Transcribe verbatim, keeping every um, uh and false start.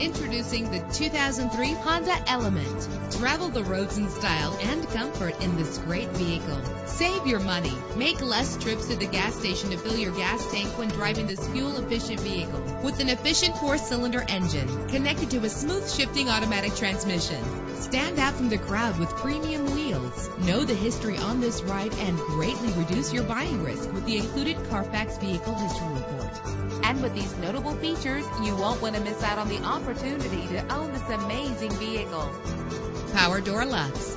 Introducing the two thousand three Honda Element. Travel the roads in style and comfort in this great vehicle. Save your money. Make less trips to the gas station to fill your gas tank when driving this fuel-efficient vehicle. With an efficient four-cylinder engine connected to a smooth shifting automatic transmission. Stand out from the crowd with premium wheels. Know the history on this ride and greatly reduce your buying risk with the included Carfax Vehicle History Report. And with these notable features, you won't want to miss out on the opportunity to own this amazing vehicle. Power door locks,